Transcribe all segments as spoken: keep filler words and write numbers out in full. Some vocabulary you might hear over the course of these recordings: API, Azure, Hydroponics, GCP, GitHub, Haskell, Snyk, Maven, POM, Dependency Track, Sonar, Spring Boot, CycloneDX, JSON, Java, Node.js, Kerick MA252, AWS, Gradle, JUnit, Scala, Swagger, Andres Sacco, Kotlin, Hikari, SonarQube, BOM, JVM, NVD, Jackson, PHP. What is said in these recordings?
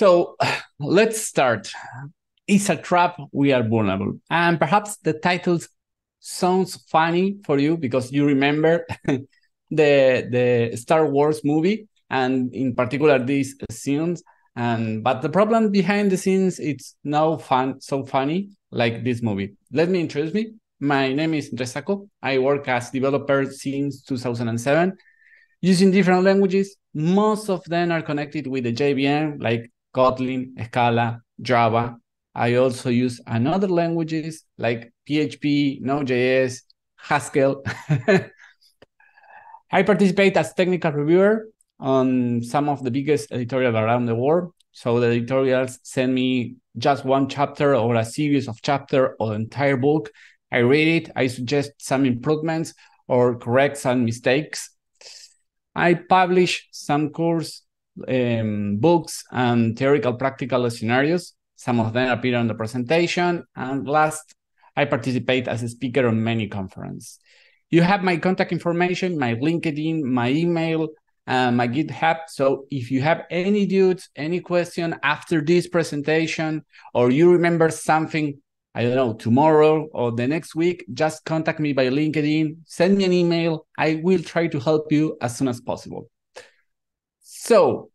So let's start. It's a trap. We are vulnerable. And perhaps the title sounds funny for you because you remember the, the Star Wars movie, and in particular these scenes. And but the problem behind the scenes, it's now fun, so funny like this movie. Let me introduce me. My name is Andres Sacco. I work as developer since two thousand seven, using different languages. Most of them are connected with the J V M, like Kotlin, Scala, Java. I also use another languages like P H P, Node.js, Haskell. I participate as technical reviewer on some of the biggest editorials around the world. So the editorials send me just one chapter or a series of chapters or entire book. I read it, I suggest some improvements or correct some mistakes. I publish some course, um, books, and theoretical practical scenarios. Some of them appear on the presentation. And last, I participate as a speaker on many conferences. You have my contact information, my LinkedIn, my email, uh, my GitHub. So if you have any dudes, any question after this presentation, or you remember something, I don't know, tomorrow or the next week, just contact me by LinkedIn, send me an email. I will try to help you as soon as possible. So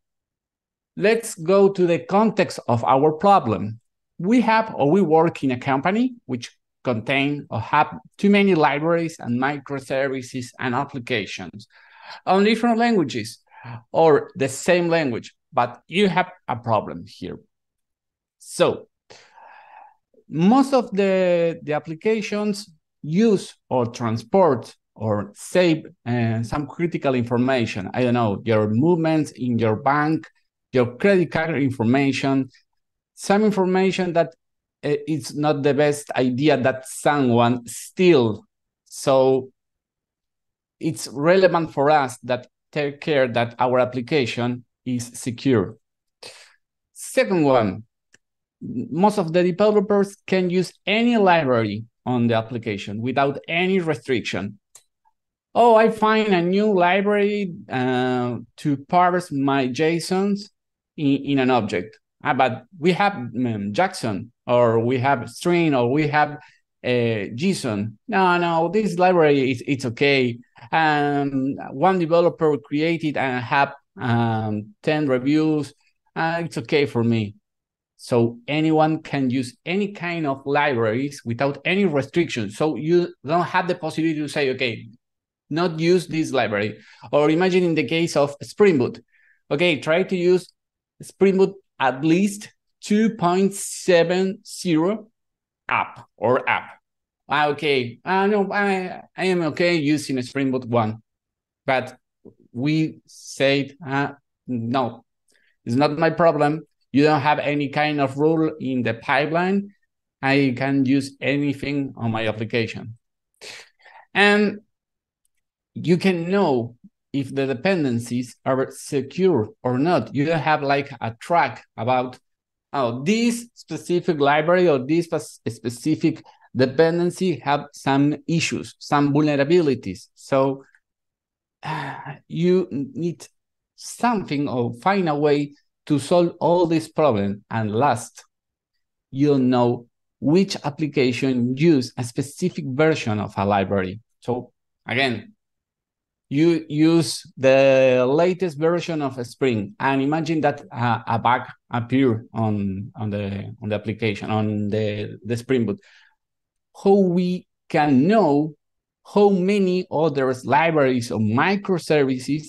let's go to the context of our problem. We have, or we work in a company which contain or have too many libraries and microservices and applications on different languages or the same language, but you have a problem here. So most of the, the applications use or transport or save uh, some critical information. I don't know, your movements in your bank, your credit card information, some information that uh, it's not the best idea that someone steals. So it's relevant for us that take care that our application is secure. Second one, most of the developers can use any library on the application without any restriction. Oh, I find a new library uh, to parse my JSONs in, in an object. Ah, but we have um, Jackson, or we have string, or we have uh, JSON. No, no, this library is it's okay. Um, one developer created and have um, ten reviews. Uh, it's okay for me. So anyone can use any kind of libraries without any restrictions. So you don't have the possibility to say, okay, not use this library. Or imagine in the case of Spring Boot. Okay, try to use Spring Boot at least two point seven zero app or app. Ah, okay, ah, no, I, I am okay using a Spring Boot one. But we said, uh, no, it's not my problem. You don't have any kind of rule in the pipeline. I can use anything on my application. And you can know if the dependencies are secure or not. You don't have like a track about, oh, this specific library or this specific dependency have some issues, some vulnerabilities. So uh, you need something or find a way to solve all these problems. And last, you'll know which application use a specific version of a library. So again, you use the latest version of a Spring, and imagine that uh, a bug appear on, on, the, on the application, on the, the Spring Boot. How we can know how many other libraries or microservices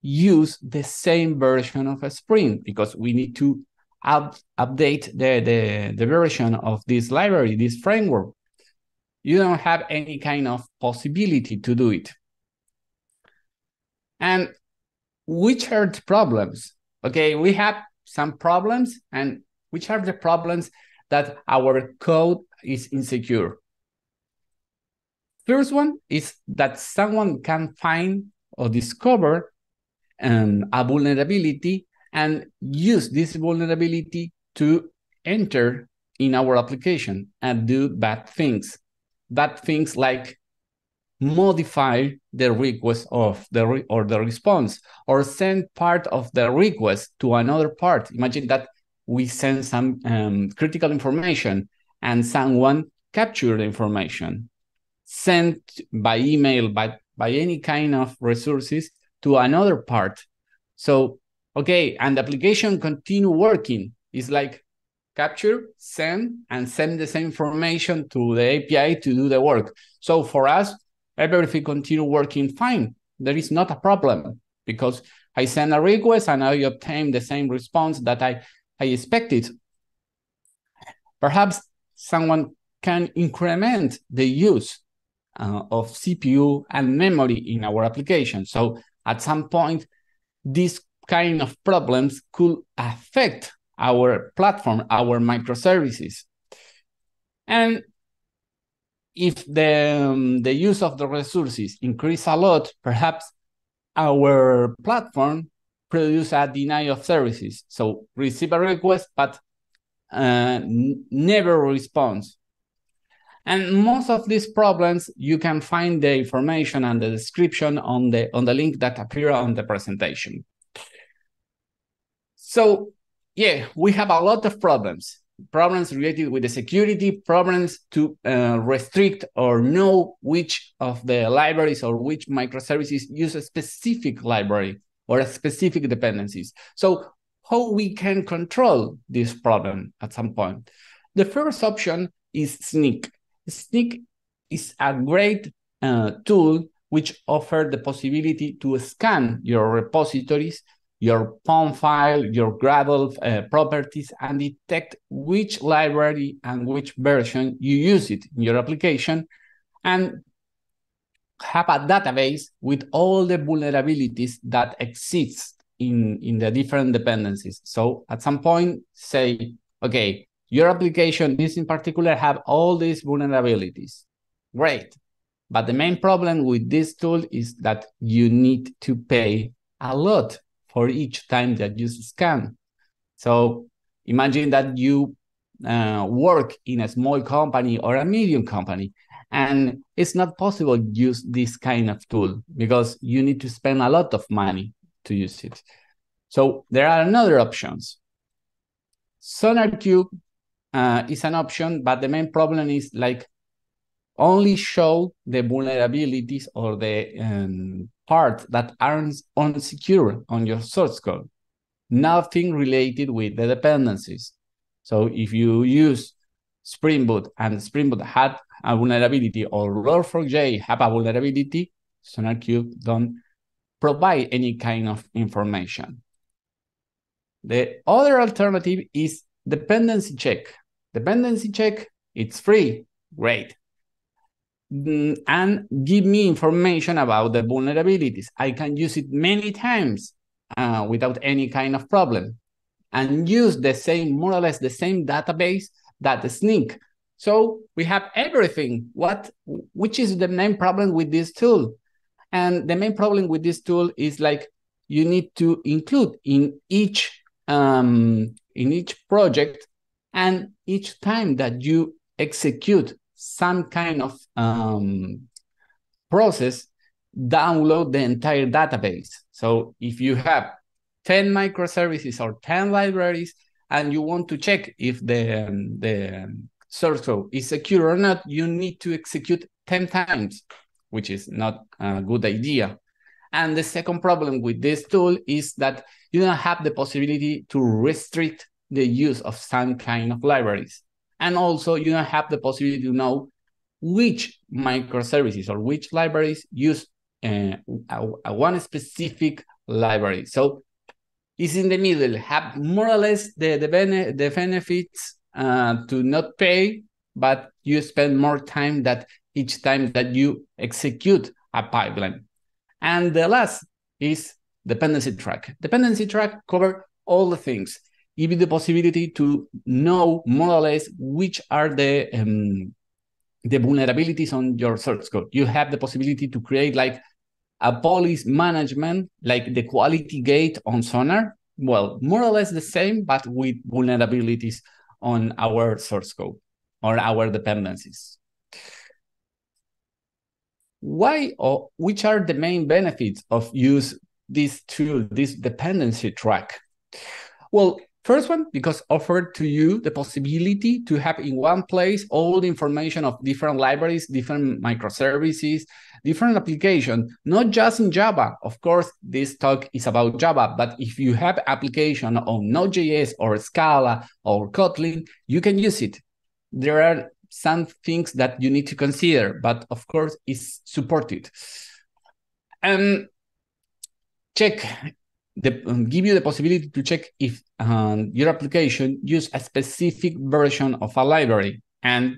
use the same version of a Spring, because we need to up, update the, the, the version of this library, this framework. You don't have any kind of possibility to do it. And which are the problems? Okay, we have some problems, and which are the problems that our code is insecure? First one is that someone can find or discover Um, a vulnerability and use this vulnerability to enter in our application and do bad things. Bad things like modify the request of the re or the response, or send part of the request to another part. Imagine that we send some um, critical information and someone capture the information sent by email, by, by any kind of resources to another part. So, okay, and the application continue working. It's like capture, send, and send the same information to the A P I to do the work. So for us, everything continue working fine. There is not a problem because I send a request and I obtain the same response that I, I expected. Perhaps someone can increment the use uh, of C P U and memory in our application. So at some point, these kind of problems could affect our platform, our microservices. And if the, um, the use of the resources increase a lot, perhaps our platform produce a denial of services. So receive a request, but uh, never responds. And most of these problems, you can find the information and the description on the, on the link that appear on the presentation. So yeah, we have a lot of problems. Problems related with the security, problems to uh, restrict or know which of the libraries or which microservices use a specific library or a specific dependencies. So how we can control this problem at some point? The first option is Snyk. Snyk is a great uh, tool which offers the possibility to scan your repositories, your P O M file, your Gradle uh, properties, and detect which library and which version you use it in your application, and have a database with all the vulnerabilities that exist in, in the different dependencies. So at some point, say, okay, your application, this in particular, have all these vulnerabilities. Great. But the main problem with this tool is that you need to pay a lot for each time that you scan. So imagine that you uh, work in a small company or a medium company, and it's not possible to use this kind of tool because you need to spend a lot of money to use it. So there are another options. SonarQube uh, is an option, but the main problem is like only show the vulnerabilities or the um, parts that aren't unsecure on your source code, nothing related with the dependencies. So if you use Spring Boot and Spring Boot had a vulnerability or Log four j have a vulnerability, SonarQube don't provide any kind of information. The other alternative is dependency check. Dependency check, it's free, great. And give me information about the vulnerabilities. I can use it many times uh, without any kind of problem, and use the same, more or less the same database that Snyk. So we have everything. What, which is the main problem with this tool? And the main problem with this tool is like you need to include in each um, in each project and each time that you execute some kind of um, process, download the entire database. So if you have ten microservices or ten libraries and you want to check if the, um, the source code is secure or not, you need to execute ten times, which is not a good idea. And the second problem with this tool is that you don't have the possibility to restrict the use of some kind of libraries. And also, you don't have the possibility to know which microservices or which libraries use uh, a, a one specific library. So it's in the middle. Have more or less the, the, bene the benefits uh, to not pay, but you spend more time that each time that you execute a pipeline. And the last is dependency track. Dependency track covers all the things. Give you the possibility to know more or less which are the um, the vulnerabilities on your source code. You have the possibility to create like a policy management, like the quality gate on Sonar. Well, more or less the same, but with vulnerabilities on our source code or our dependencies. Why or which are the main benefits of use this tool, this dependency track? Well, First one, because offered to you the possibility to have in one place all the information of different libraries, different microservices, different applications, not just in Java. Of course, this talk is about Java, but if you have application on Node.js or Scala or Kotlin, you can use it. There are some things that you need to consider, but of course, it's supported. Um, check. The, um, give you the possibility to check if um, your application use a specific version of a library, and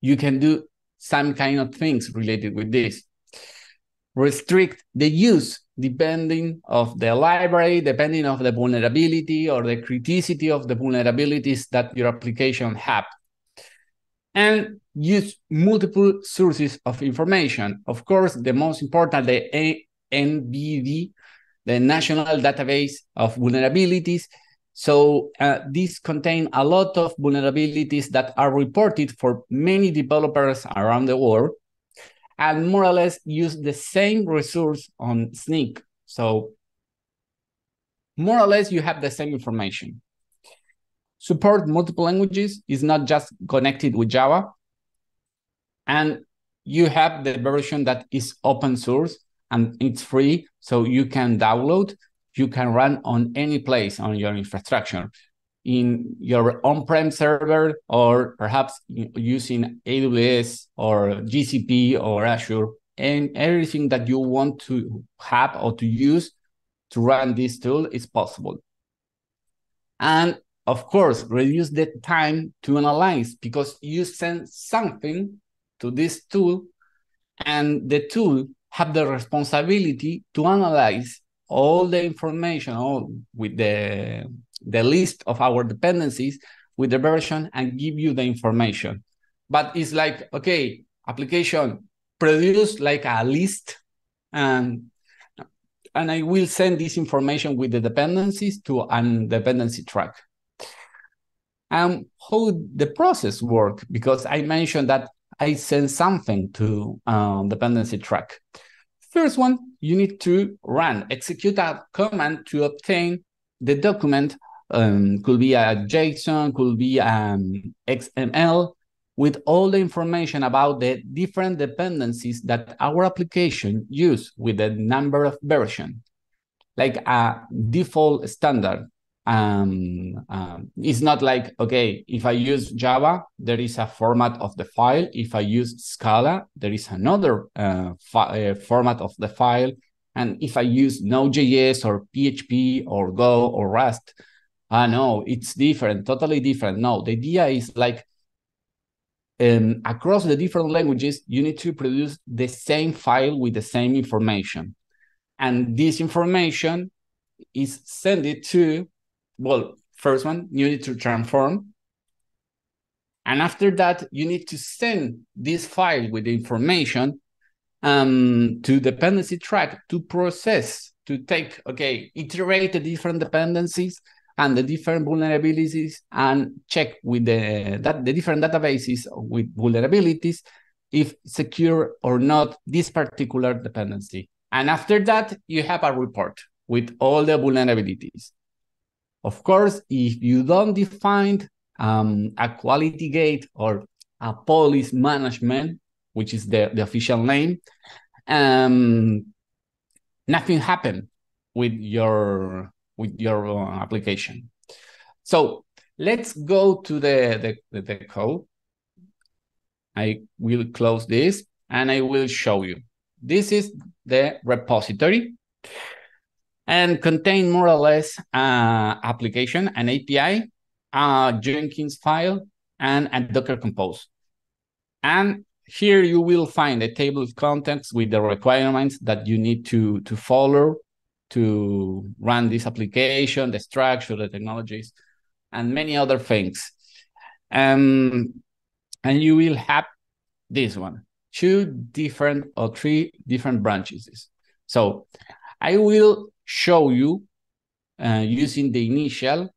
you can do some kind of things related with this. Restrict the use depending of the library, depending of the vulnerability or the criticity of the vulnerabilities that your application have. And use multiple sources of information. Of course, the most important, the N V D, the National Database of Vulnerabilities. So uh, these contain a lot of vulnerabilities that are reported for many developers around the world, and more or less use the same resource on Snyk. So more or less you have the same information. Support multiple languages is not just connected with Java. And you have the version that is open source, and it's free, so you can download, you can run on any place on your infrastructure, in your on-prem server, or perhaps using A W S or G C P or Azure, and everything that you want to have or to use to run this tool is possible. And of course, reduce the time to analyze, because you send something to this tool, and the tool have the responsibility to analyze all the information all with the, the list of our dependencies with the version and give you the information. But it's like, okay, application, produce like a list, and, and I will send this information with the dependencies to a dependency track. And how the process work, because I mentioned that I send something to um, dependency track. First one, you need to run, execute a command to obtain the document. Um, could be a JSON, could be an X M L, with all the information about the different dependencies that our application use with the number of version, like a default standard. Um, um, it's not like, okay, if I use Java, there is a format of the file. If I use Scala, there is another uh, uh, format of the file. And if I use Node.js or P H P or Go or Rust, ah, uh, no, it's different, totally different. No, the idea is like um, across the different languages, you need to produce the same file with the same information. And this information is send it to, well, first one, you need to transform. And after that, you need to send this file with the information um, to dependency track to process, to take, okay, iterate the different dependencies and the different vulnerabilities and check with the, that, the different databases with vulnerabilities if secure or not this particular dependency. And after that, you have a report with all the vulnerabilities. Of course, if you don't define um, a quality gate or a policy management, which is the, the official name, um, nothing happened with your, with your uh, application. So let's go to the, the, the code. I will close this and I will show you. This is the repository, and contain more or less uh, application, an A P I, a Jenkins file, and a Docker Compose. And here you will find a table of contents with the requirements that you need to, to follow to run this application, the structure, the technologies, and many other things. Um, and you will have this one, two different or three different branches. So I will show you uh, using the initial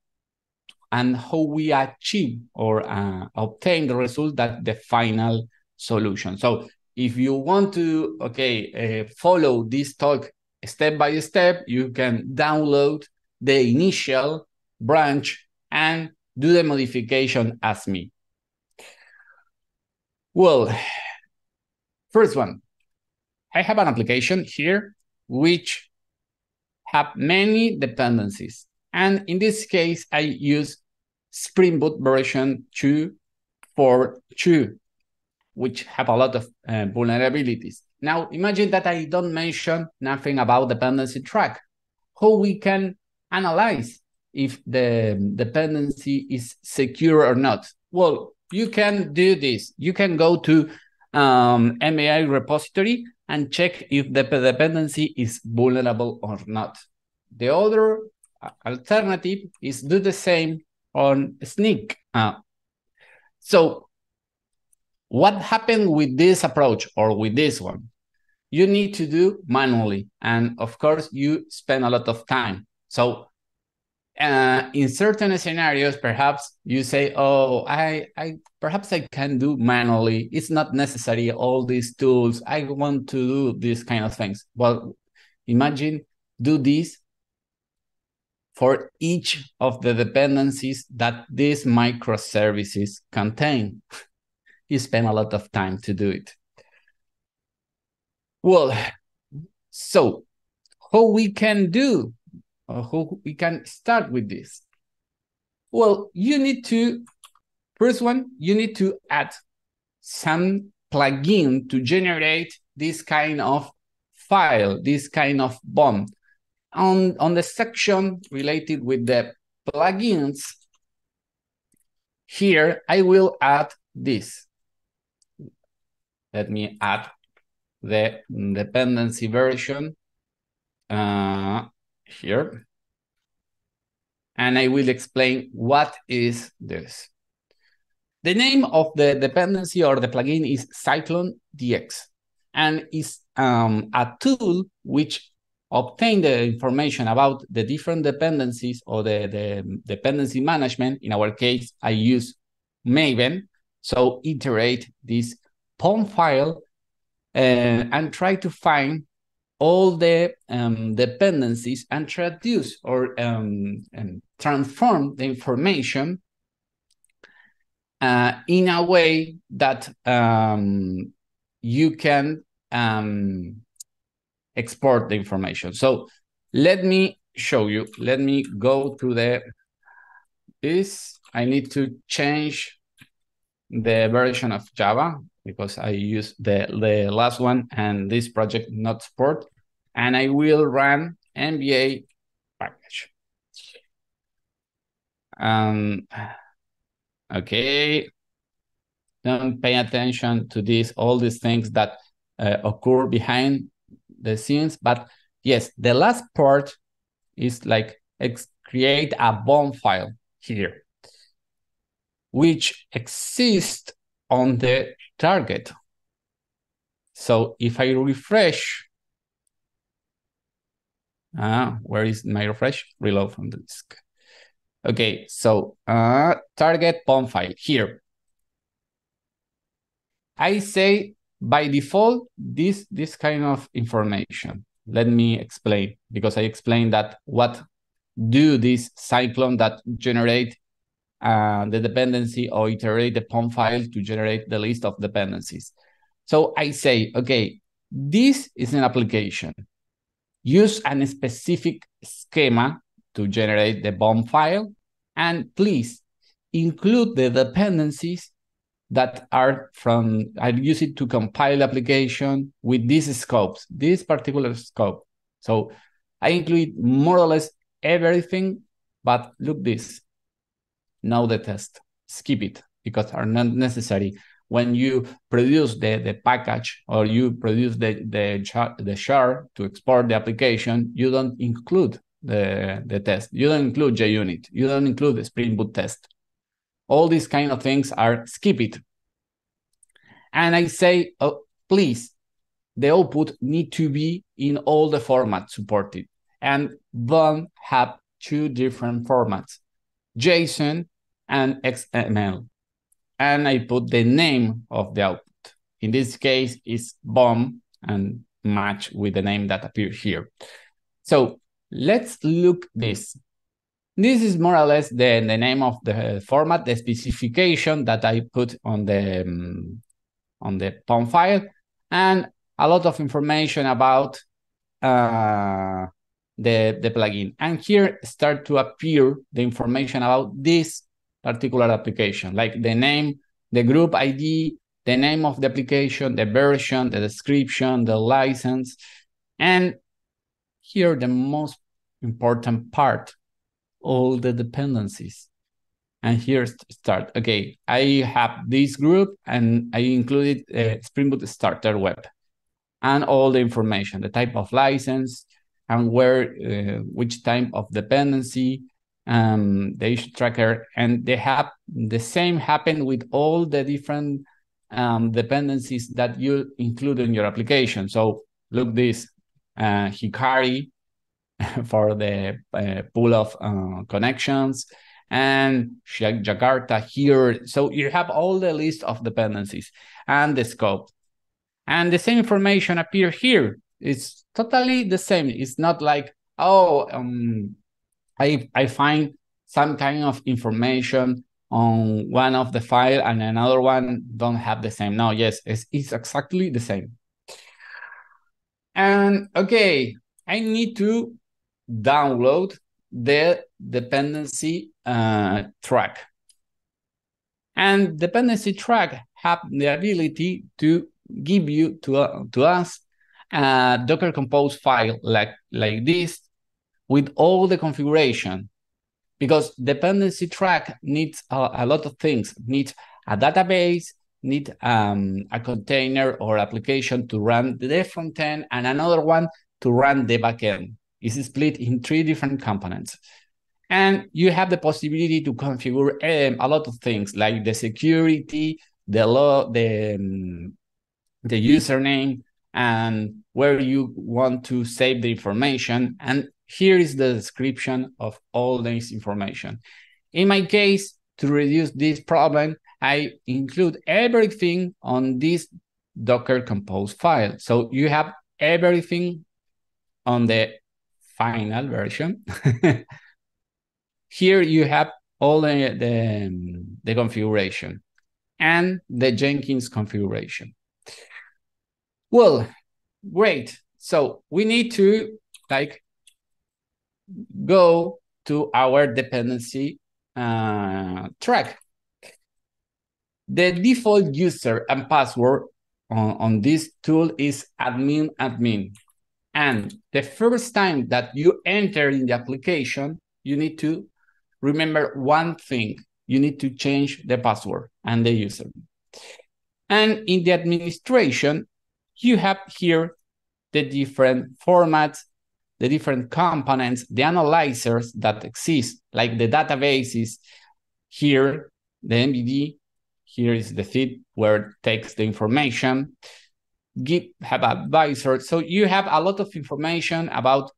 and how we achieve or uh, obtain the result that the final solution. So if you want to, okay, uh, follow this talk step by step, you can download the initial, branch, and do the modification as me. Well, first one, I have an application here which have many dependencies. And in this case, I use Spring Boot version two point four point two, which have a lot of uh, vulnerabilities. Now, imagine that I don't mention nothing about dependency track, how we can analyze if the dependency is secure or not. Well, you can do this. You can go to um, M A I repository and check if the dependency is vulnerable or not. The other alternative is do the same on Snyk. Uh, so what happened with this approach or with this one? You need to do manually. And of course, you spend a lot of time. So uh, in certain scenarios, perhaps you say, oh, I, I perhaps I can do manually. It's not necessary, all these tools. I want to do these kind of things. Well, imagine do this for each of the dependencies that these microservices contain. You spend a lot of time to do it. Well, so how we can do, or how we can start with this? Well, you need to, first one, you need to add some plugin to generate this kind of file, this kind of B O M. On, on the section related with the plugins, here I will add this. Let me add the dependency version uh, here. And I will explain what is this. The name of the dependency or the plugin is CycloneDX, and is um, a tool which obtain the information about the different dependencies or the, the dependency management. In our case, I use Maven. So iterate this P O M file uh, and try to find all the um, dependencies and traduce or um, and transform the information uh, in a way that um, you can um, export the information. So let me show you. Let me go to the this. I need to change the version of Java because I used the, the last one and this project not support. And I will run N V D package. Um, okay. Don't pay attention to this, all these things that uh, occur behind the scenes, but yes, the last part is like create a B O M file here, which exists on the target. So if I refresh, ah, uh, where is my refresh? Reload from the disk. Okay, so uh, target B O M file here. I say, by default, this, this kind of information. Let me explain, because I explained that what do this cyclone that generate uh, the dependency or iterate the P O M file to generate the list of dependencies. So I say, okay, this is an application. Use a specific schema to generate the B O M file, and please include the dependencies that are from, I use it to compile application with these scopes, this particular scope. So I include more or less everything, but look this, now the test, skip it, because are not necessary. When you produce the, the package or you produce the, the, char, the char to export the application, you don't include the, the test. You don't include JUnit. You don't include the Spring Boot test. All these kind of things are skip it. And I say, oh, please, the output need to be in all the formats supported. And B O M have two different formats, JSON and X M L. And I put the name of the output. In this case, it's B O M and match with the name that appears here. So let's look this. This is more or less the, the name of the format, the specification that I put on the um, on the P O M file, and a lot of information about uh, the, the plugin. And here start to appear the information about this particular application, like the name, the group I D, the name of the application, the version, the description, the license. And here the most important part, all the dependencies. And here start, okay, I have this group and I included a Spring Boot Starter Web and all the information, the type of license and where, uh, which type of dependency, um, the issue tracker. And they have the same happen with all the different um, dependencies that you include in your application. So look this, uh, Hikari for the uh, pool of uh, connections, and Jakarta here. So you have all the list of dependencies and the scope. And the same information appear here. It's totally the same. It's not like, oh, um, I, I find some kind of information on one of the file and another one don't have the same. No, yes, it's, it's exactly the same. And okay, I need to download the dependency uh, track. And dependency track have the ability to give you to, uh, to us a Docker Compose file like, like this with all the configuration, because dependency track needs a, a lot of things. It needs a database, need um, a container or application to run the front end, and another one to run the backend. It's split in three different components. And you have the possibility to configure um, a lot of things like the security, the law, the, um, the username, and where you want to save the information. And here is the description of all this information. In my case, to reduce this problem, I include everything on this Docker Compose file. So you have everything on the final version. Here you have all the, the, the configuration and the Jenkins configuration. Well, great. So we need to like go to our dependency uh, track. The default user and password on, on this tool is admin admin. And the first time that you enter in the application, you need to remember one thing. You need to change the password and the user. And in the administration, you have here the different formats, the different components, the analyzers that exist, like the databases. Here, the N V D, here is the feed where it takes the information. GitHub advisor. So you have a lot of information about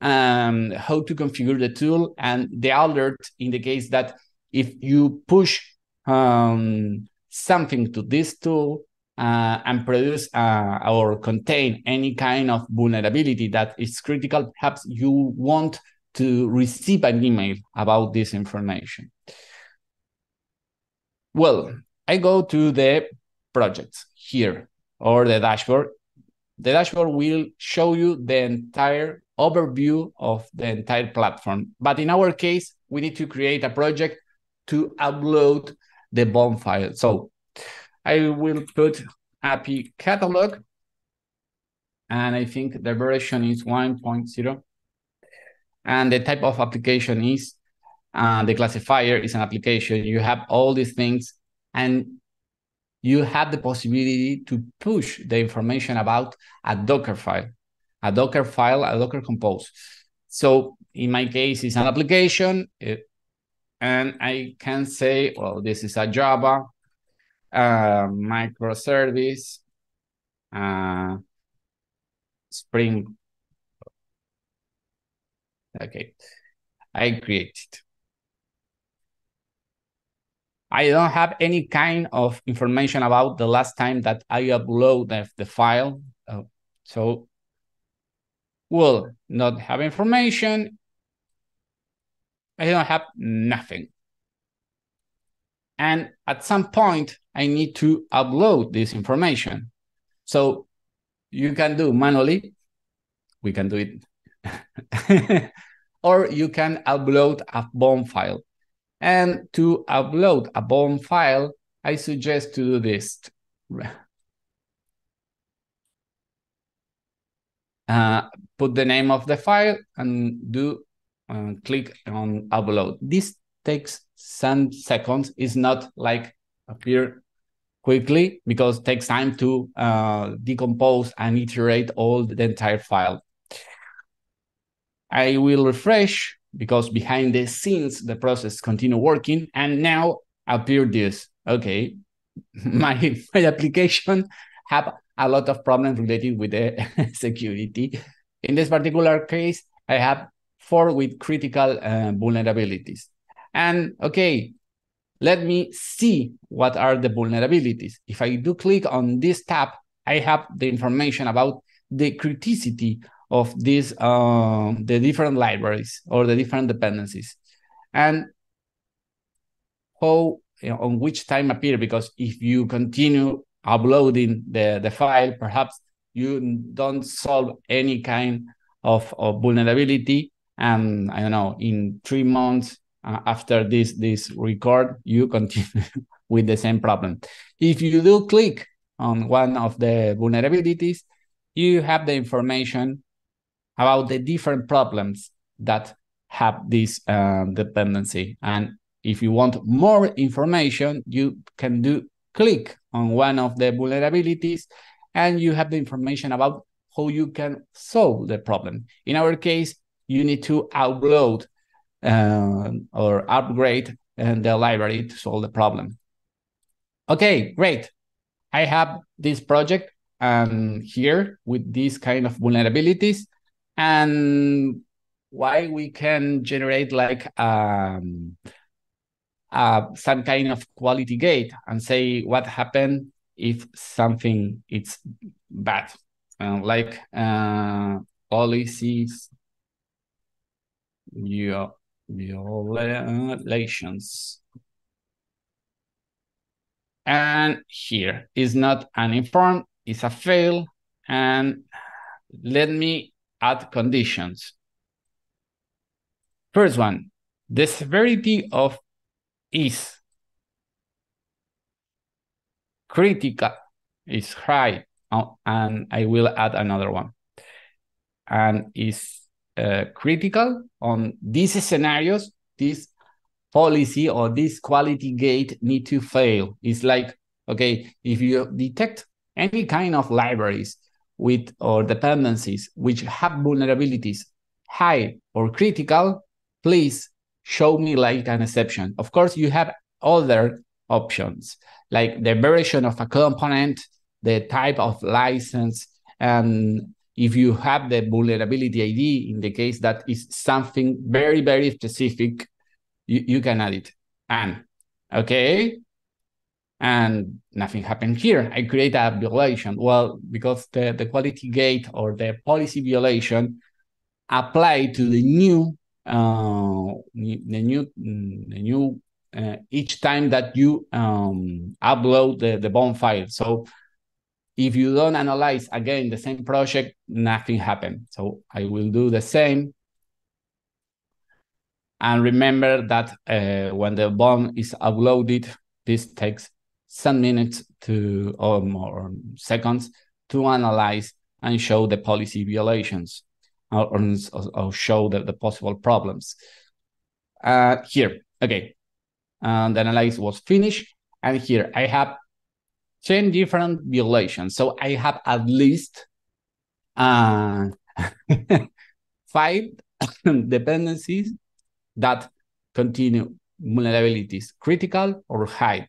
um, how to configure the tool and the alert in the case that if you push um, something to this tool uh, and produce uh, or contain any kind of vulnerability that is critical, perhaps you want to receive an email about this information. Well, I go to the projects here, or the dashboard. The dashboard will show you the entire overview of the entire platform. But in our case, we need to create a project to upload the B O M file. So I will put A P I catalog, and I think the version is one point zero. And the type of application is, uh, the classifier is an application. You have all these things, and you have the possibility to push the information about a Docker file, a Docker file, a Docker Compose. So in my case, it's an application, it, and I can say, well, this is a Java uh, microservice, uh, Spring. Okay, I create it. I don't have any kind of information about the last time that I uploaded the file. Oh, so we'll not have information. I don't have nothing. And at some point, I need to upload this information. So you can do manually, we can do it, or you can upload a B O M file. And to upload a B O M file, I suggest to do this. Uh, put the name of the file and do uh, click on upload. This takes some seconds. It's not like appear quickly because it takes time to uh, decompose and iterate all the entire file. I will refresh because behind the scenes, the process continue working and now appear this. Okay, my, my application have a lot of problems related with the security. In this particular case, I have four with critical uh, vulnerabilities. And okay, let me see what are the vulnerabilities. If I do click on this tab, I have the information about the criticity of these, uh, the different libraries or the different dependencies. And how, you know, on which time appear, because if you continue uploading the, the file, perhaps you don't solve any kind of, of vulnerability. And I don't know, in three months uh, after this, this record, you continue with the same problem. If you do click on one of the vulnerabilities, you have the information about the different problems that have this uh, dependency. And if you want more information, you can do click on one of the vulnerabilities and you have the information about how you can solve the problem. In our case, you need to upload uh, or upgrade uh, the library to solve the problem. Okay, great. I have this project um, here with these kind of vulnerabilities, and why we can generate like um, Uh, some kind of quality gate and say what happened if something it's bad, uh, like uh, policies, violations. And here is not an inform, it's a fail. And let me add conditions. First one, the severity of is critical, is high, oh, and I will add another one, and is uh, critical on these scenarios, this policy or this quality gate need to fail. It's like, okay, if you detect any kind of libraries with or dependencies which have vulnerabilities high or critical, please show me like an exception. Of course, you have other options, like the version of a component, the type of license, and if you have the vulnerability I D, in the case that is something very, very specific, you, you can add it. And, okay, and nothing happened here. I create a violation. Well, because the, the quality gate or the policy violation apply to the new Uh, the new, the new uh, each time that you um, upload the, the B O M file. So if you don't analyze again the same project, nothing happened. So I will do the same. And remember that uh, when the B O M is uploaded, this takes some minutes to or more seconds to analyze and show the policy violations. Or, or show the, the possible problems. Uh, here, okay, and the analysis was finished. And here I have ten different violations. So I have at least uh, five dependencies that continue vulnerabilities, critical or high.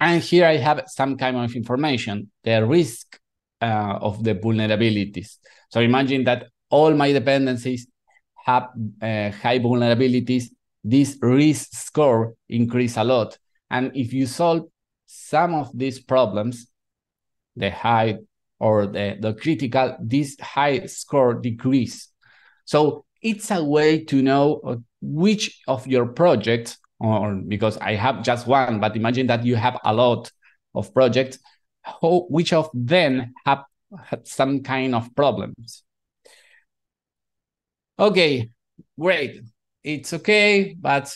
And here I have some kind of information, the risk Uh, of the vulnerabilities. So imagine that all my dependencies have uh, high vulnerabilities. This risk score increase a lot. And if you solve some of these problems, the high or the, the critical, this high score decrease. So it's a way to know which of your projects, or because I have just one, but imagine that you have a lot of projects, how, which of them have had some kind of problems. Okay, great. It's okay, but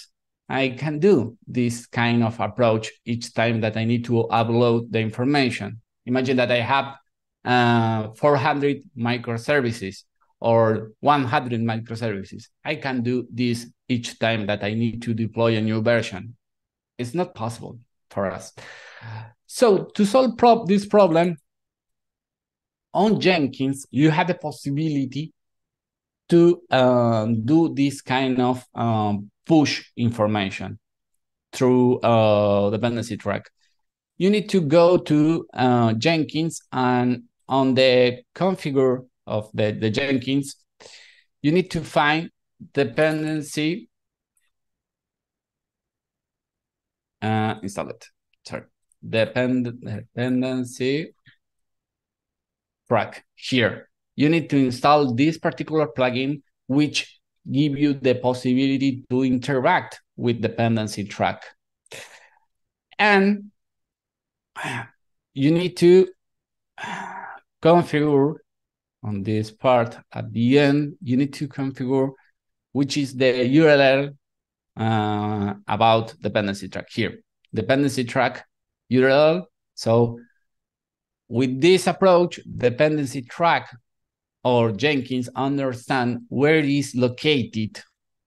I can do this kind of approach each time that I need to upload the information. Imagine that I have uh, four hundred microservices or one hundred microservices. I can do this each time that I need to deploy a new version. It's not possible for us. So to solve prob this problem, on Jenkins, you have the possibility to uh, do this kind of um, push information through uh, dependency track. You need to go to uh, Jenkins, and on the configure of the, the Jenkins, you need to find dependency. Uh, install it, sorry. Depend dependency track here. You need to install this particular plugin, which give you the possibility to interact with dependency track. And you need to configure on this part at the end, you need to configure which is the U R L uh, about dependency track here. Dependency track U R L. So with this approach, dependency track or Jenkins understand where is located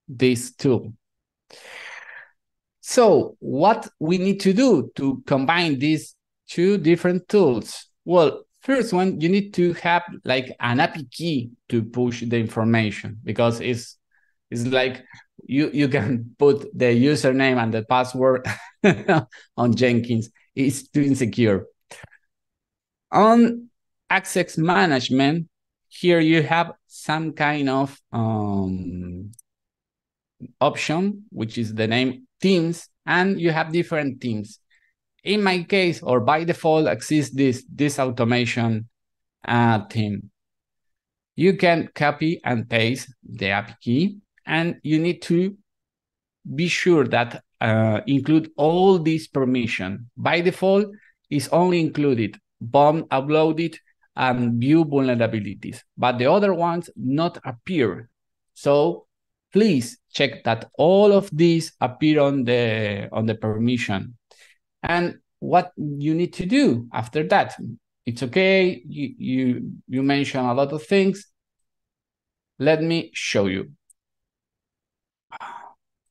this tool. So what we need to do to combine these two different tools? Well, first one, you need to have like an A P I key to push the information, because it's it's like you, you can put the username and the password on Jenkins. It's too insecure. On access management, here you have some kind of um, option, which is the name teams, and you have different teams. In my case, or by default, exists this, this automation uh, team. You can copy and paste the A P I key, and you need to be sure that uh, include all these permission. By default, it's only included, bomb uploaded, and view vulnerabilities, but the other ones not appear. So please check that all of these appear on the, on the permission. And what you need to do after that, it's okay, you, you, you mention a lot of things. Let me show you.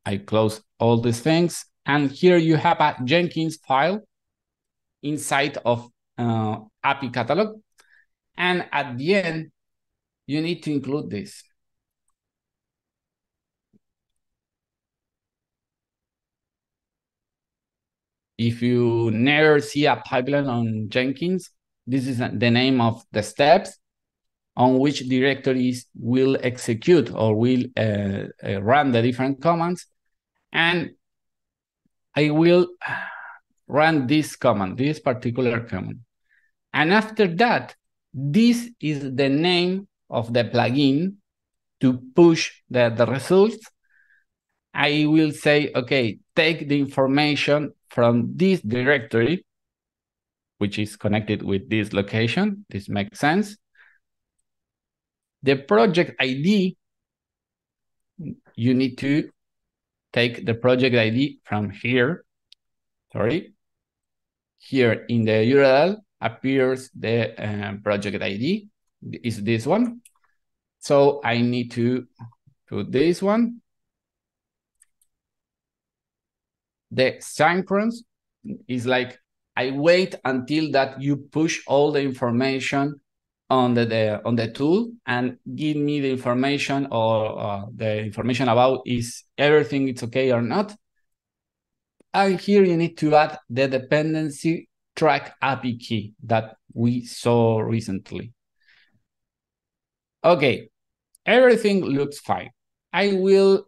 I close all these things, and here you have a Jenkins file inside of uh, A P I catalog. And at the end, you need to include this. If you never see a pipeline on Jenkins, this is the name of the steps on which directories will execute or will uh, uh, run the different commands. And I will run this command, this particular command. And after that, this is the name of the plugin to push the, the results. I will say, okay, take the information from this directory, which is connected with this location. This makes sense. The project I D, you need to take the project I D from here. Sorry. Here in the U R L appears the uh, project I D, is this one. So I need to do this one. The synchronous is like, I wait until that you push all the information on the, the on the tool and give me the information, or uh, the information about is everything it's okay or not. And here you need to add the dependency track A P I key that we saw recently. Okay, everything looks fine. I will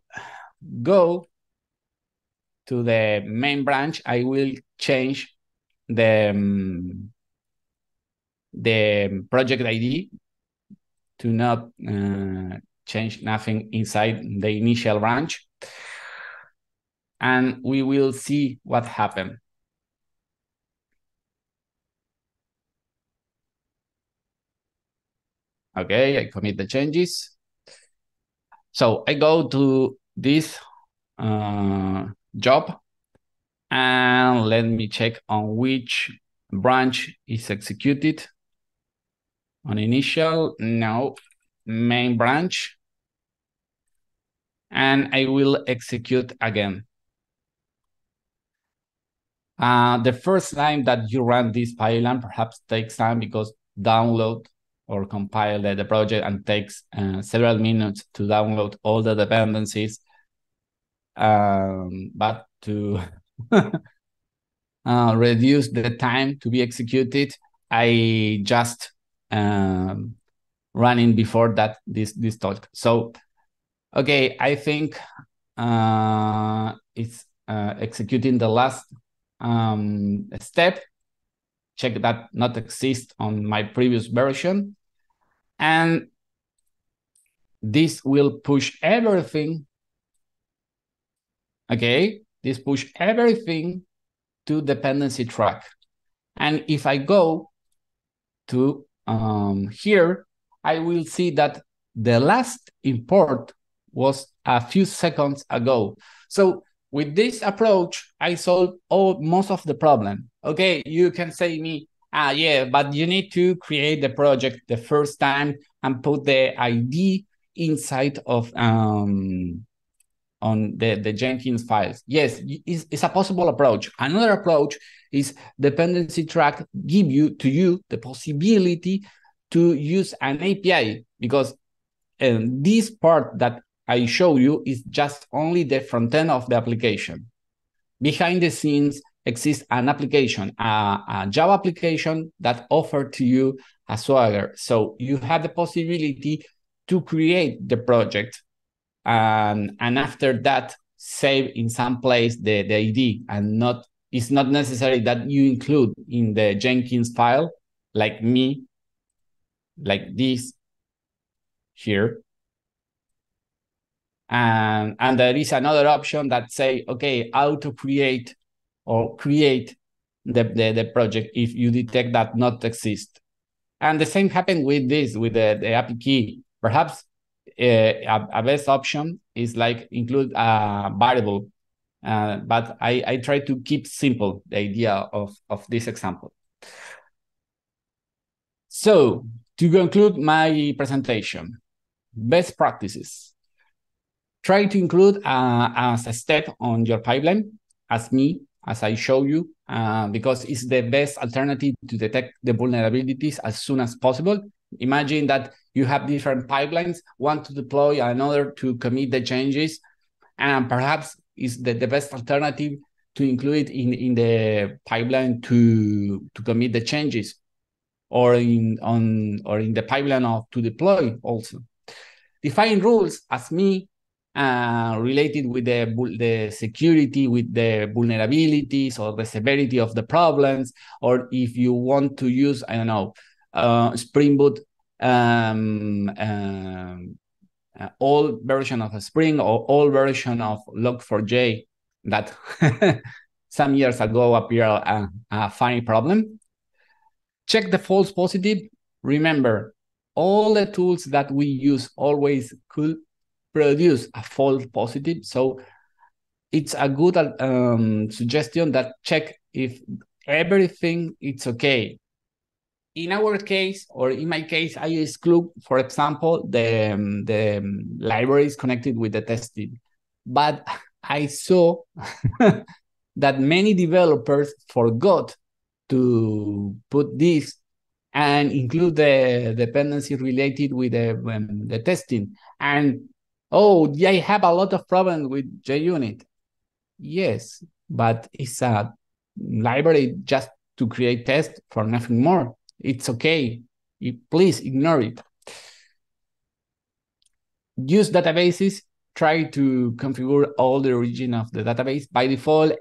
go to the main branch. I will change the, um, the project I D to not uh, change nothing inside the initial branch. And we will see what happened. Okay, I commit the changes. So I go to this uh, job and let me check on which branch is executed. On initial, no, main branch. And I will execute again. Uh, the first time that you run this pipeline perhaps takes time because download or compile the, the project and takes uh, several minutes to download all the dependencies. Um, but to uh, reduce the time to be executed, I just um, running before that this, this talk. So, okay, I think uh, it's uh, executing the last um step, check that not exist on my previous version, and this will push everything. Okay, this push everything to dependency track. And if I go to um here, I will see that the last import was a few seconds ago. So with this approach, I solved all, most of the problem. Okay, you can say me, ah, yeah, but you need to create the project the first time and put the I D inside of um on the, the Jenkins files. Yes, it's, it's a possible approach. Another approach is dependency track give you to you the possibility to use an A P I, because um, this part that I show you is just only the front end of the application. Behind the scenes exists an application, a, a Java application that offers to you a Swagger. So you have the possibility to create the project and, and after that, save in some place the, the I D, and not it's not necessary that you include in the Jenkins file, like me, like this here. And, and there is another option that say, okay, auto create or create the, the, the project if you detect that not exist. And the same happened with this, with the, the A P I key. Perhaps uh, a, a best option is like include a variable, uh, but I, I try to keep simple the idea of, of this example. So to conclude my presentation, best practices. Try to include uh, as a step on your pipeline, as me, as I show you, uh, because it's the best alternative to detect the vulnerabilities as soon as possible. Imagine that you have different pipelines, one to deploy, another to commit the changes, and perhaps it's the, the best alternative to include it in, in the pipeline to, to commit the changes, or in, on, or in the pipeline of, to deploy also. Define rules as me, Uh, related with the, the security, with the vulnerabilities or the severity of the problems, or if you want to use, I don't know, uh, Spring Boot, um, um, uh, old version of a Spring or old version of log four j that some years ago appeared a, a funny problem. Check the false positive. Remember, all the tools that we use always could produce a false positive. So it's a good um, suggestion that check if everything it's okay. In our case, or in my case, I exclude, for example, the, um, the um, libraries connected with the testing. But I saw that many developers forgot to put this and include the dependency related with the, um, the testing. And oh, yeah, I have a lot of problems with JUnit. Yes, but it's a library just to create tests for nothing more. It's okay. Please ignore it. Use databases. Try to configure all the origin of the database. By default,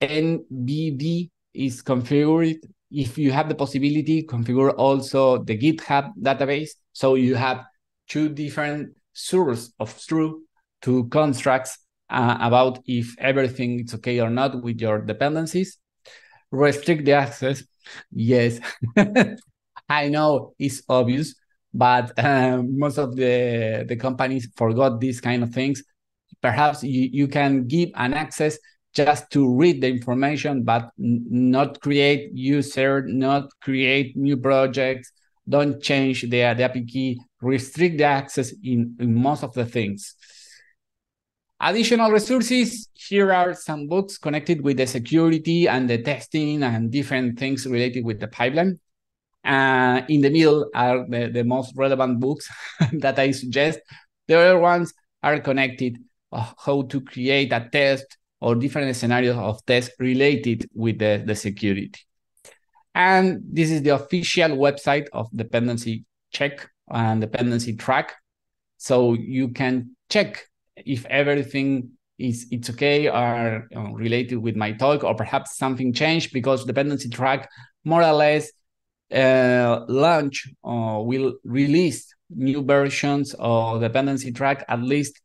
N V D is configured. If you have the possibility, configure also the GitHub database. So you have two different source of truth to constructs uh, about if everything is okay or not with your dependencies. Restrict the access. Yes, I know it's obvious, but um, most of the, the companies forgot these kind of things. Perhaps you, you can give an access just to read the information, but not create user, not create new projects, don't change the, the A P I key, restrict the access in, in most of the things. Additional resources, here are some books connected with the security and the testing and different things related with the pipeline. Uh, in the middle are the, the most relevant books that I suggest. The other ones are connected, uh, how to create a test or different scenarios of tests related with the, the security. And this is the official website of Dependency Check and Dependency Track. So you can check if everything is it's okay or you know, related with my talk, or perhaps something changed, because Dependency Track more or less uh, launch or uh, will release new versions of Dependency Track at least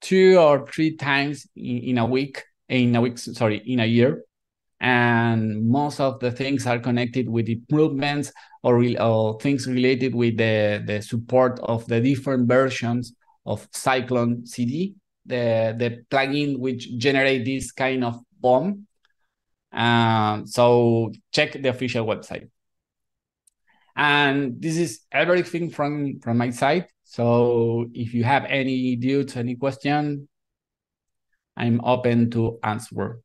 two or three times in, in a week, in a week, sorry, in a year. And most of the things are connected with improvements or, or things related with the, the support of the different versions of CycloneCD, the, the plugin which generates this kind of bomb. Um, so check the official website. And this is everything from, from my side. So if you have any doubts, any question, I'm open to answer.